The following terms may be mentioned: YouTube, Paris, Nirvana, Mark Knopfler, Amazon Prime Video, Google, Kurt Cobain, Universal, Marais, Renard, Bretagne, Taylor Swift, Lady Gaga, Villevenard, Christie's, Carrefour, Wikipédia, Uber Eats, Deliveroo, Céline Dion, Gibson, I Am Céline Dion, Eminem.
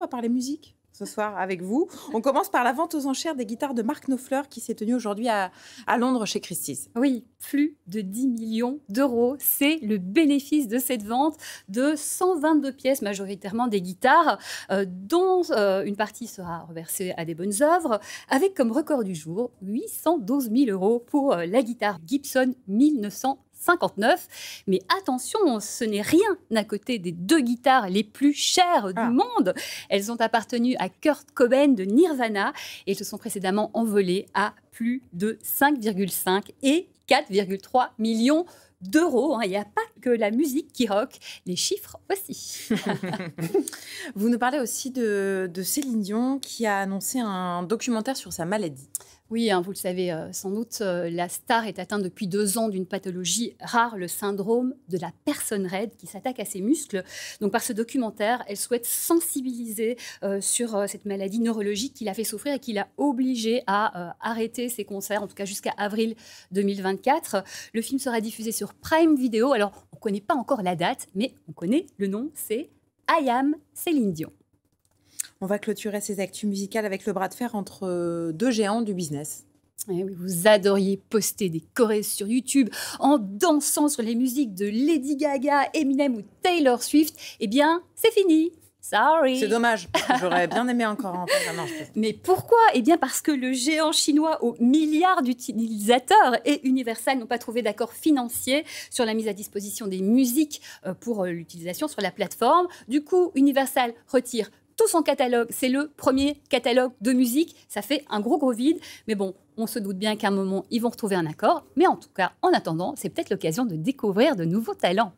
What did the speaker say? On va parler musique ce soir avec vous. On commence par la vente aux enchères des guitares de Mark Knopfler qui s'est tenue aujourd'hui à Londres chez Christie's. Oui, plus de 10 millions d'euros. C'est le bénéfice de cette vente de 122 pièces, majoritairement des guitares, dont une partie sera reversée à des bonnes œuvres, avec comme record du jour 812 000 euros pour la guitare Gibson 1959. Mais attention, ce n'est rien à côté des deux guitares les plus chères du monde. Elles ont appartenu à Kurt Cobain de Nirvana et se sont précédemment envolées à plus de 5,5 et 4,3 millions d'euros. Il n'y a pas que la musique qui rock, les chiffres aussi. Vous nous parlez aussi de Céline Dion qui a annoncé un documentaire sur sa maladie. Oui, hein, vous le savez sans doute, la star est atteinte depuis 2 ans d'une pathologie rare, le syndrome de la personne raide qui s'attaque à ses muscles. Donc par ce documentaire, elle souhaite sensibiliser sur cette maladie neurologique qui l'a fait souffrir et qui l'a obligée à arrêter ses concerts, en tout cas jusqu'à avril 2024. Le film sera diffusé sur Prime Video. Alors, on ne connaît pas encore la date, mais on connaît le nom, c'est I Am Céline Dion. On va clôturer ces actus musicales avec le bras de fer entre deux géants du business. Et oui, vous adoriez poster des chorés sur YouTube en dansant sur les musiques de Lady Gaga, Eminem ou Taylor Swift. Eh bien, c'est fini. Sorry. C'est dommage, j'aurais bien aimé encore en faire un an. Mais pourquoi? Eh bien parce que le géant chinois aux milliards d'utilisateurs et Universal n'ont pas trouvé d'accord financier sur la mise à disposition des musiques pour l'utilisation sur la plateforme. Du coup, Universal retire tout son catalogue, c'est le premier catalogue de musique, ça fait un gros vide. Mais bon, on se doute bien qu'à un moment, ils vont retrouver un accord. Mais en tout cas, en attendant, c'est peut-être l'occasion de découvrir de nouveaux talents.